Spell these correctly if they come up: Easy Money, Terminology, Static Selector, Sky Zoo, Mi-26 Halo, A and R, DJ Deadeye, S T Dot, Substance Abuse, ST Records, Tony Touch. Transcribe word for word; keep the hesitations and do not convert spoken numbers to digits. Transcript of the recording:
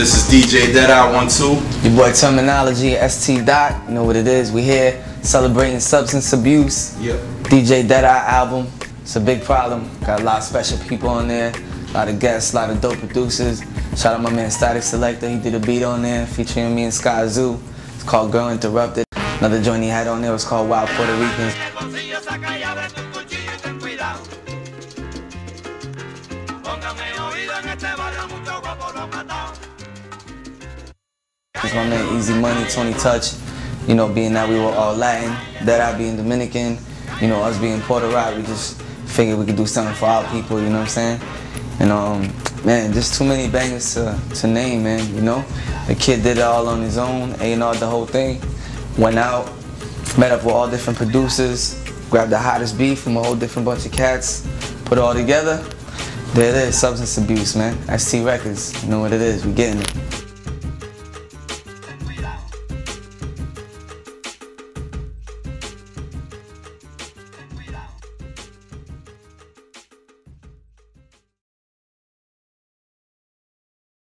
This is D J Deadeye one two. Your boy Terminology, S T Dot. You know what it is. We here celebrating Substance Abuse. Yep. D J Deadeye album. It's a big problem. Got a lot of special people on there. A lot of guests, a lot of dope producers. Shout out my man Static Selector. He did a beat on there featuring me and Sky Zoo. It's called Girl Interrupted. Another joint he had on there was called Wild Puerto Ricans. It's my man Easy Money, Tony Touch. You know, being that we were all Latin, that I being Dominican, you know, us being Puerto Rican, we just figured we could do something for our people, you know what I'm saying? And um, man, just too many bangers to, to name, man, you know? The kid did it all on his own, A and R the whole thing. Went out, met up with all different producers, grabbed the hottest beat from a whole different bunch of cats, put it all together. There it is, Substance Abuse, man. S T Records, you know what it is, we getting it.